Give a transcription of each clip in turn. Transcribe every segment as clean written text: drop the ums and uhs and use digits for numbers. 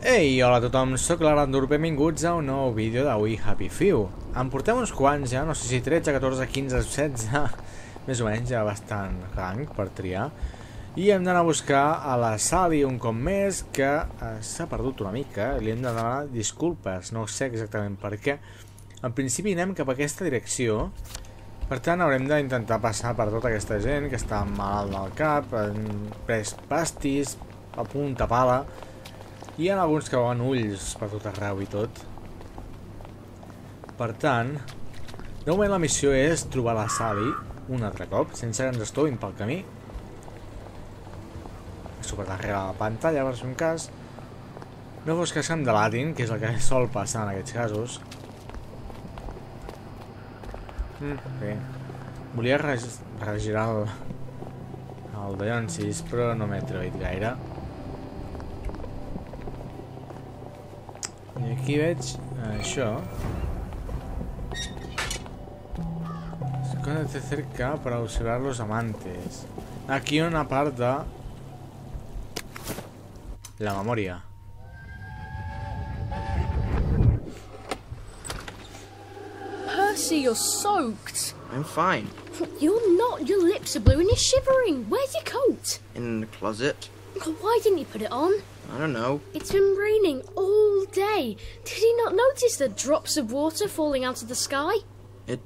Ei, hola a tothom, sóc la Grandor, benvinguts a un nou vídeo d'avui Happy Few. Em portem uns quants ja, no sé si 13, 14, 15, 16, més o menys, ja bastant rang per triar. I hem d'anar a buscar a la Sadie un cop més, que s'ha perdut una mica, li hem de demanar disculpes, no sé exactament per què. En principi anem cap a aquesta direcció, per tant haurem d'intentar passar per tota aquesta gent que està malalt del cap, han pres pastis, a punta pala. Hi ha alguns que veuen ulls per tot arreu i tot. Per tant, de moment la missió és trobar la Sabi un altre cop, sense que ens estobin pel camí. A sobre darrere la pantalla, per si un cas. No fos que se'n delatin, que és el que sol passar en aquests casos. Bé. Volia regirar el d'allò en 6, però no m'he atrevit gaire. I aquí veig això. Escóndete cerca para observar los amantes. Aquí hi ha una part de la memòria. Percy, you're soaked. I'm fine. You're not. Your lips are blue and you're shivering. Where's your coat? In the closet. Why didn't you put it on? I don't know. It's been raining all day. Did he not notice the drops of water falling out of the sky? It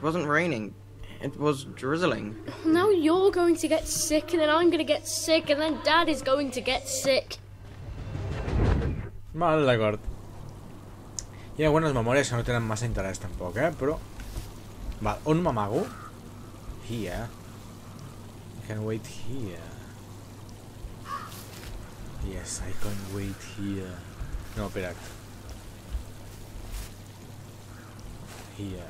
wasn't raining. It was drizzling. Now you're going to get sick, and then I'm going to get sick, and then Dad is going to get sick. Mal d'acord. Hi ha algunes memòries que no tenen massa interès tampoc, però... Val, on m'amago? Here. I can wait here. Yes, I can wait here. No, espera't. Here.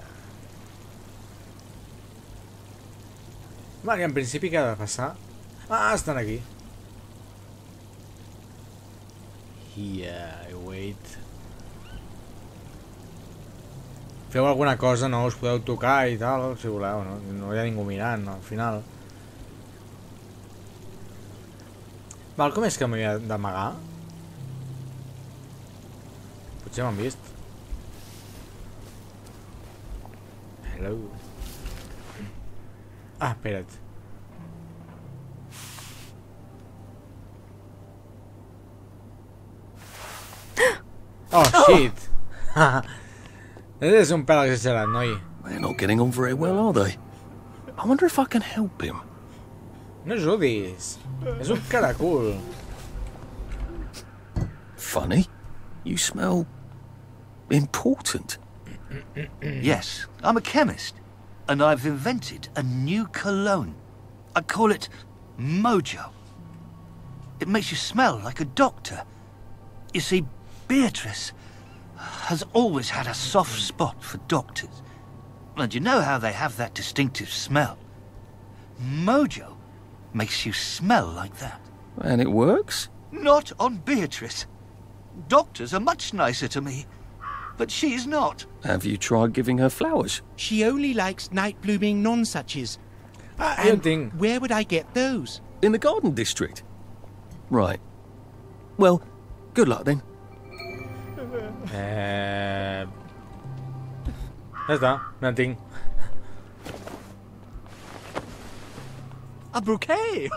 Vale, en principi què ha de passar? Ah, estan aquí. Here, I wait. Feu alguna cosa, no? Us podeu tocar i tal, si voleu. No hi ha ningú mirant, al final. Val, com és que m'havia d'amagar? Potser m'han vist. Hello. Ah, espera't. Oh, shit. This is un pal exagerat, noi. They're not getting on very well, are they? I wonder if I can help him. No ajudis. És un caracol. Funny. You smell... important. Yes, I'm a chemist. And I've invented a new cologne. I call it Mojo. It makes you smell like a doctor. You see, Beatrice has always had a soft spot for doctors. And you know how they have that distinctive smell. Mojo makes you smell like that. And it works? Not on Beatrice. Doctors are much nicer to me, but she's not. Have you tried giving her flowers? She only likes night-blooming non-suches. And where would I get those? In the garden district. Right. Well, good luck then. That's that. Nothing. A bouquet?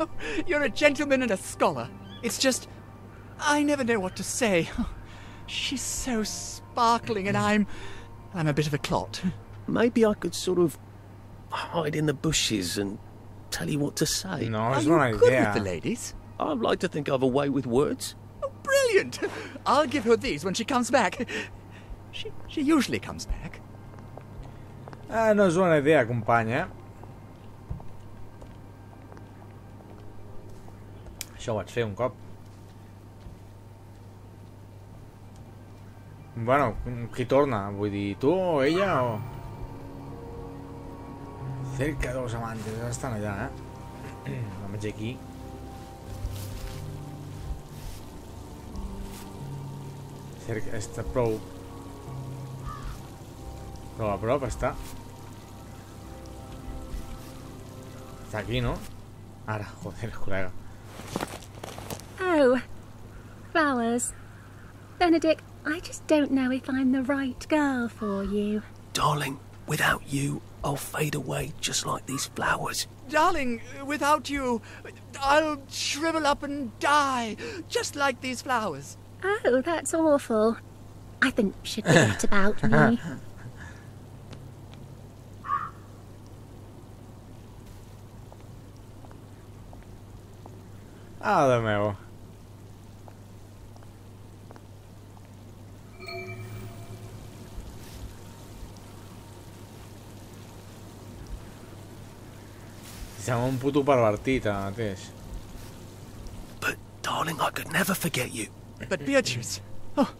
You're a gentleman and a scholar. It's just... I never know what to say. She's so sparkling and I'm a bit of a clot. Maybe I could sort of hide in the bushes and tell you what to say. No, it's not good with the ladies? I'd like to think I've a way with words. Oh, brilliant! I'll give her these when she comes back. She usually comes back. Ah, no és bona idea, companya. Això ho vaig fer un cop. Bueno, qui torna? Vull dir, tu o ella o... Cerca dels amantes, estan allà, La veig aquí. Cerca, està prou... Prou a prop, està. Està aquí, no? Ara, joder, col·lega. Oh, flowers. Benedict, I just don't know if I'm the right girl for you. Darling, without you, I'll fade away just like these flowers. Darling, without you, I'll shrivel up and die just like these flowers. Oh, that's awful. I think you should forget about me. Ale meu. Siamo un puto parvartita, Tish. But darling, I could never forget you. But Beatrice, oh,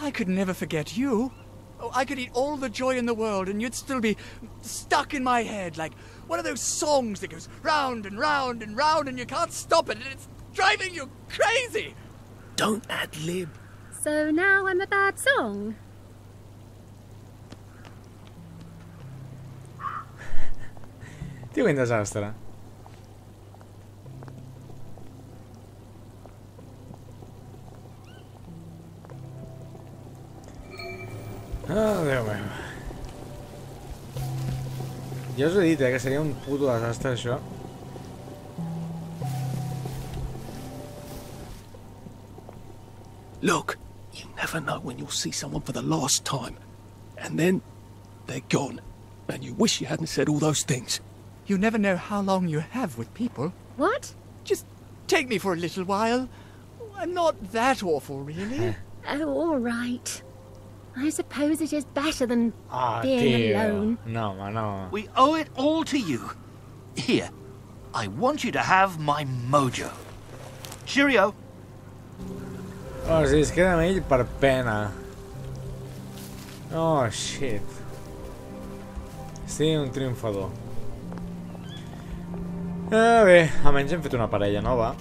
I could never forget you. Oh, I could eat all the joy in the world and you'd still be stuck in my head like one of those songs that goes round and round and round and you can't stop it and it's driving you crazy! Don't ad-lib. So now I'm a bad song? Ti un disastro. Oh, Dio mio. Ja us ho dit, que seria un puto desastre això. Look, you never know when you'll see someone for the last time, and then they're gone, and you wish you hadn't said all those things. You never know how long you have with people. What? Just take me for a little while. I'm not that awful, really. Oh, all right. I suppose it is better than being alone. No. We owe it all to you. Here, I want you to have my mojo. Cheerio. Oh, si es queda ell per pena. Oh, shit. Sí, un triomfador. Bé, almenys hem fet una parella nova.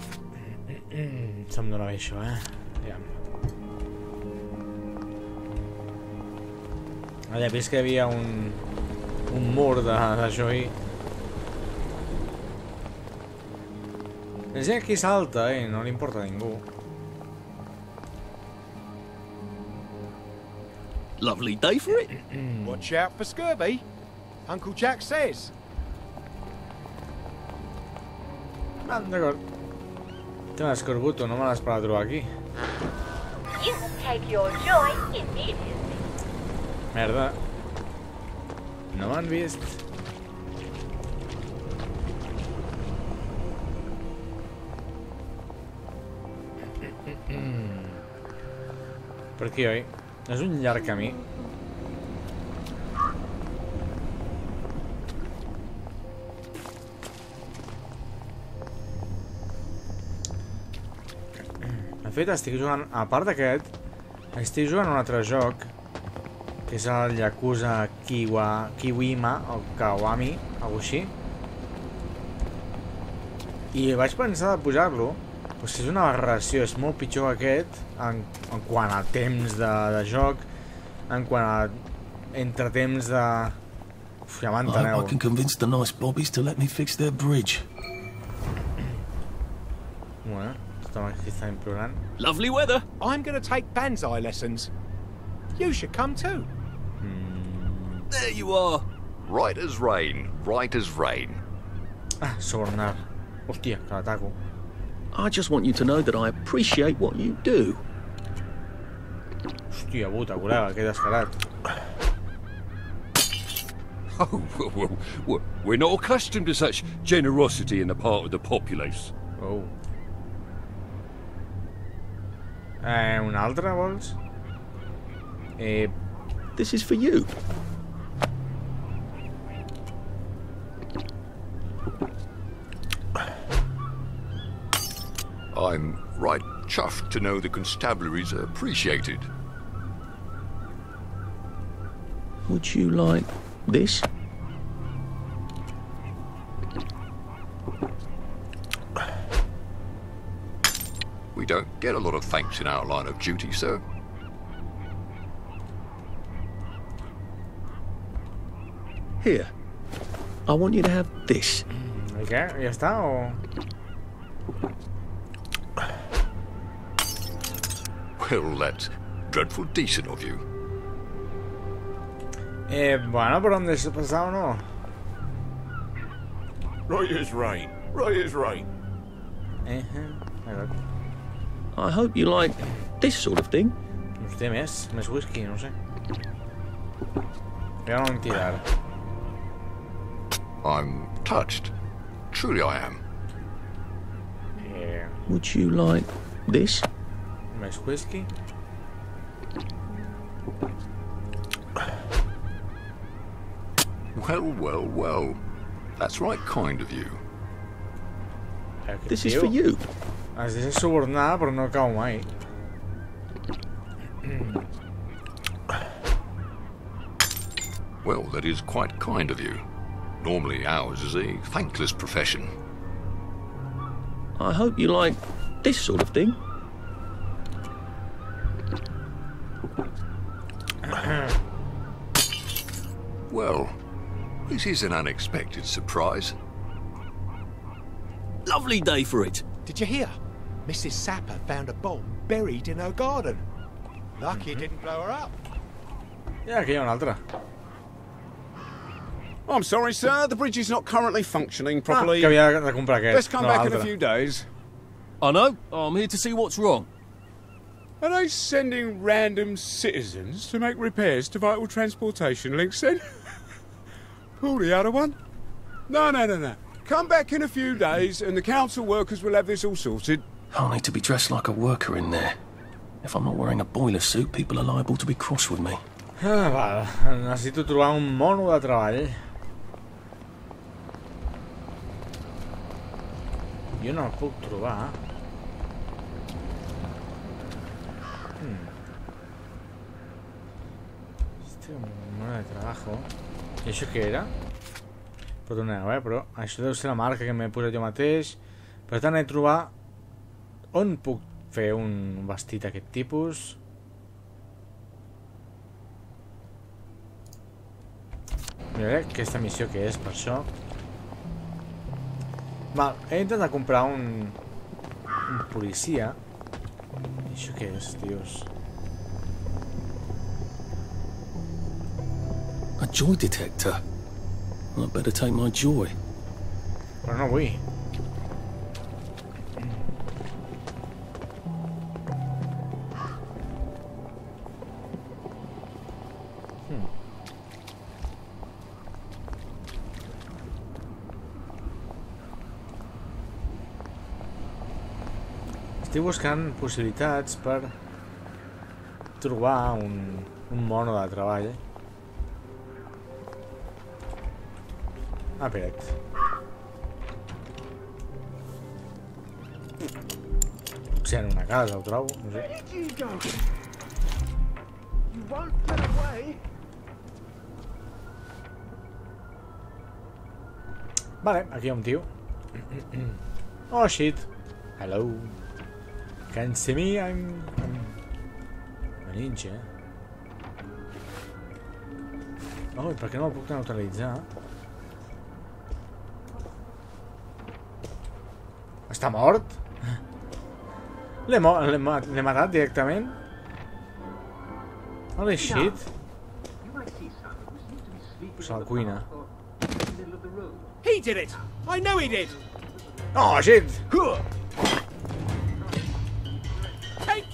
Se'm dona bé això, Aviam. Allà veus que hi havia un mur d'això i... És que aquí salta, no li importa a ningú. Lovely day for it. Watch out for scurvy, Uncle Jack says. D'acord. Té un escorbuto, no me l'esperava trobar aquí. Merda. No m'han vist. Per aquí, oi? És un llarg camí. De fet, estic jugant... A part d'aquest, estic jugant un altre joc que és el Yakuza Kiwa, Kiwima o Kawami, alguna cosa així. I vaig pensar de pujar-lo, però és una aberració, és molt pitjor que aquest en quant a temps de joc, en quant a entretemps de... Uf, ja m'enteneu. I can convince the nice bobbies to let me fix their bridge. Bueno, estem aquí implorant. Lovely weather! I'm gonna take banzai lessons. You should come too. There you are. Right as rain. Right as rain. Ah, sornar. Hostia, que l'ataco. I just want you to know that I appreciate what you do. Hostia puta, colega, que descarat. Oh, we're not accustomed to such generosity in the part of the populace. Oh. Un altre, vols? This is for you. I'm right chuffed to know the constabulary's appreciated. Would you like this? We don't get a lot of thanks in our line of duty, sir. Here, I want you to have this. Okay, ya está, o... Well, that's dreadful decent of you. Bueno, ¿por dónde se pasaba o no? Roy is right. Roy is right. I hope you like this sort of thing. Usted me es whisky, no sé. Voy a tirar. I'm touched. Truly I am. Yeah. Would you like this? Nice whiskey. Well, well, well. That's right kind of you. This is for you. As this is sobornada por no Kawami. Well, that is quite kind of you. Normally ours is a thankless profession. I hope you like this sort of thing. Well, this is an unexpected surprise. Lovely day for it. Did you hear? Mrs. Sapper found a bomb buried in her garden. Lucky it didn't blow her up. Yeah, que hay una otra. I'm sorry, sir. The bridge is not currently functioning properly. Let's come back in a few days. I know. I'm here to see what's wrong. Are they sending random citizens to make repairs to vital transportation links then? Pull the other one. No, no, no, no. Come back in a few days and the council workers will have this all sorted. I'll need to be dressed like a worker in there. If I'm not wearing a boiler suit, people are liable to be cross with me. Vale, necesito trobar un mono de treball. Jo no el puc trobar. Este mono de trabajo. I això què era? Perdoneu, però això deu ser la marca que m'he posat jo mateix. Per tant, he de trobar on puc fer un vestit d'aquest tipus. Miraré aquesta missió que és, per això. Val, he intentat comprar un policia. I això què és, tios? A joy detector. I'd better take my joy. Però no vull. Estic buscant possibilitats per trobar un mono de treball. Espera't. Potser en una casa ho trobo, no sé. Vale, aquí hi ha un tio. Oh, shit. Hello. Can see me? I'm a ninja. Oh, per què no el puc neutralitzar? Està mort? L'he matat directament? Holy shit. Posa la cuina. He did it! I know he did! Oh, shit! Take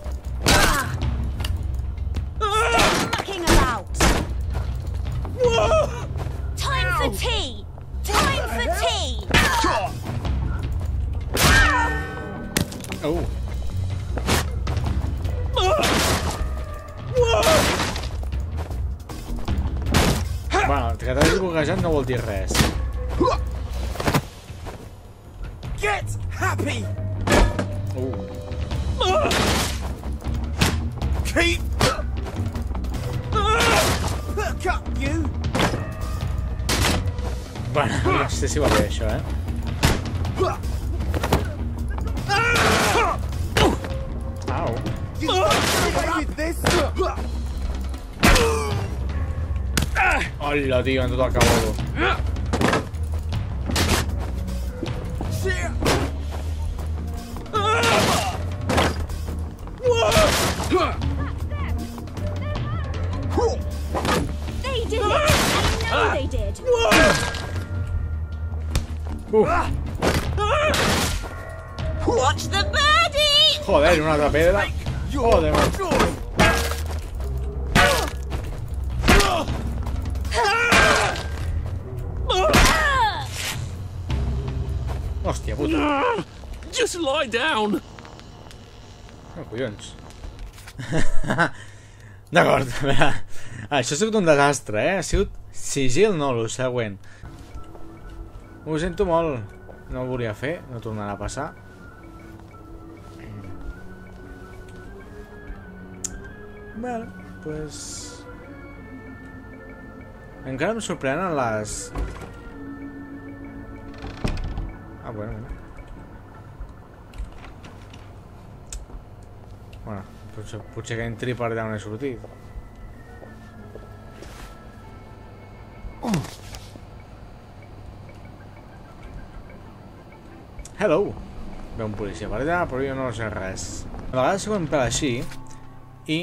Oh. Bueno, que t'hagis buguejat no vol dir res. Get happy. Keep. Look up, you. Bueno, no sé si va bé això, eh? Holla, tío, no te acabo. They did it! I know they did! Watch the birdie! Joder, una otra piedra. Joder, man. Hostia puta. Just lie down. No, collons. D'acord, a veure. Això ha sigut un desastre, eh? Ha sigut sigil, no, el següent. Ho sento molt. No ho volia fer, no tornarà a passar. Bé, doncs... Encara em sorprenen les... Ah, bueno. Bueno, potser que entri per allà on he sortit. Hello! Ve un policia per allà, però jo no sé res. A vegades si ho empel així, i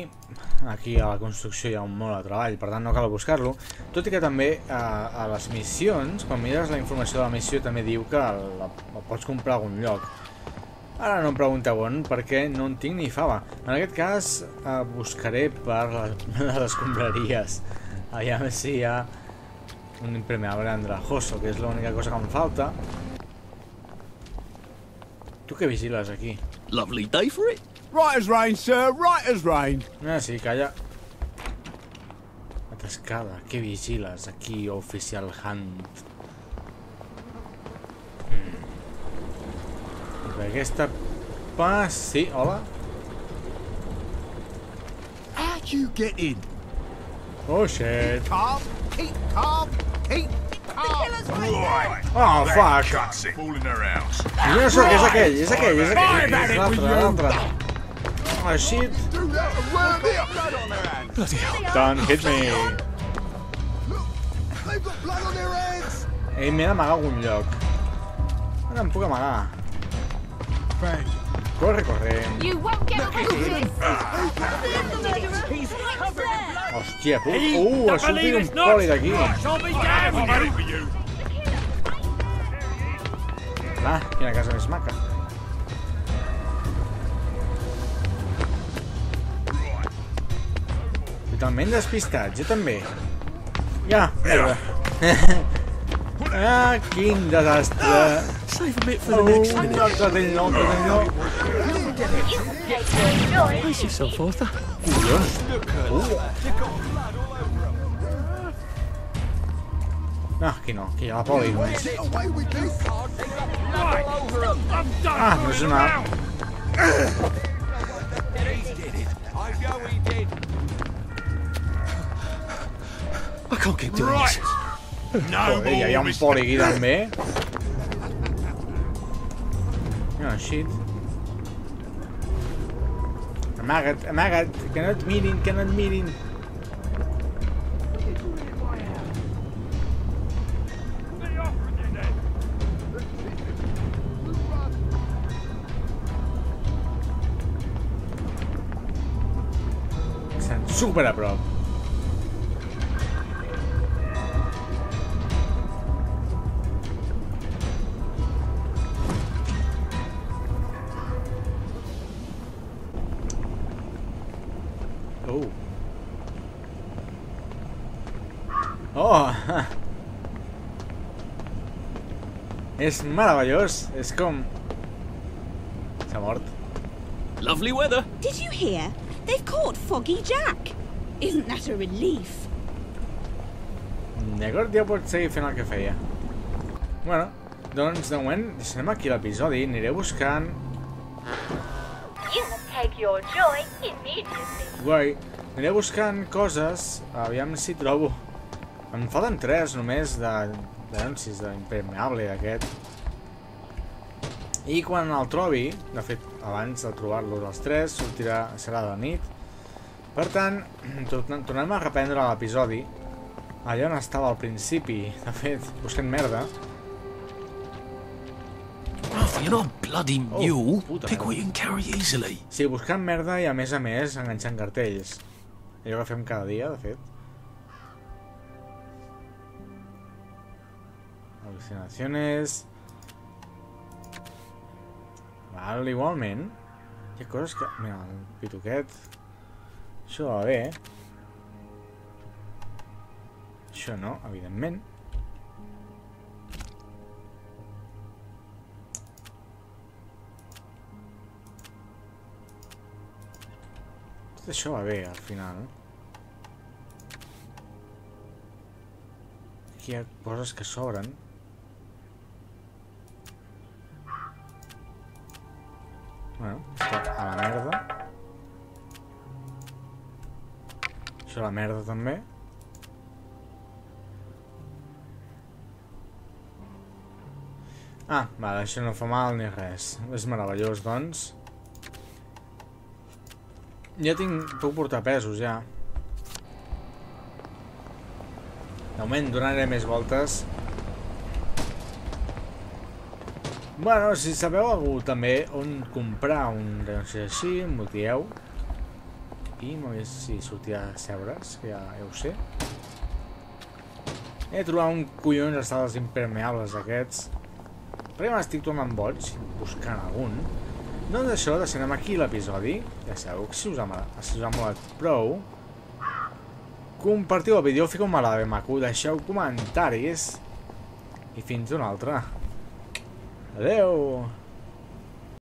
aquí a la construcció hi ha un molt de treball, per tant no cal buscar-lo, tot i que també a les missions, quan mires la informació de la missió també diu que la pots comprar a algun lloc. Ara no em pregunteu on, perquè no en tinc ni fava. En aquest cas buscaré per les escombraries. Allà si hi ha un impermeable andrajoso, que és l'única cosa que em falta. Tu què vigiles aquí? Lovely day for it. Right as rain, sir, right as rain. Ah, sí, calla. Atascada, què vigiles aquí, oficial Hunt? Aquesta pas... Sí, hola. How do you get in? Oh, shit. Keep calm, keep calm, keep calm. Oh, fuck. Jo no sóc, és aquell, és aquell, és aquell. És l'altre, l'altre. Oh shit! Bloody hell! Don't hit me! Ei, m'he d'amagar a algun lloc. No em puc amagar. Corre, corre! Hòstia, puc! Ha sortit un poli d'aquí! Ah, quina casa més maca! Totalment despistat, jo també. Ja, merda. Ah, quin desastre. Oh, un altre del nou, que del nou. No, aquí no, aquí hi ha la poli. Ah, no és una... I can't keep doing this. Joder, hi ha un poli aquí també. Oh, shit. Amaga't, amaga't, que no et mirin, que no et mirin. Estan super a prop. És meravellós, és com... S'ha mort. Lovely weather. Did you hear? They've caught Foggy Jack. Isn't that a relief? D'acord, ja pot seguir fent el que feia. Bueno, doncs de moment deixarem aquí l'episodi, aniré buscant... Guai, aniré buscant coses, aviam si trobo. Em falten 3 només d'anuncis d'impermeable d'aquest, i quan el trobi, de fet abans de trobar-los els 3 sortirà, serà de nit, per tant tornem a reprendre l'episodi allà on estava al principi, de fet, buscant merda. You're not a bloody mule. Pick what you can carry easily. Sí, buscant merda i a més enganxant cartells. Allò que fem cada dia, de fet. Al·lucinacions. Val, igualment. Hi ha coses que... Mira, el pitoquet. Això va bé. Això no, evidentment. Això va bé, al final. Aquí hi ha coses que sobren. Bueno, tot a la merda. Això a la merda, també. Ah, vale, això no fa mal ni res. És meravellós, doncs. Ja tinc... Puc portar pesos, ja. De moment donaré més voltes. Bueno, si sabeu algú també on comprar un renunci així, m'ho dieu. I només si sortia a seure's, que ja ho sé. He trobat un collons d'estades impermeables d'aquests. Perquè m'estic tornant boig, buscant algun. Doncs això, deixarem aquí l'episodi. Ja sabeu que si us ha molat prou, compartiu el vídeo, fiqueu un m'agrada ben maco, deixeu comentaris i fins una altra. Adeu!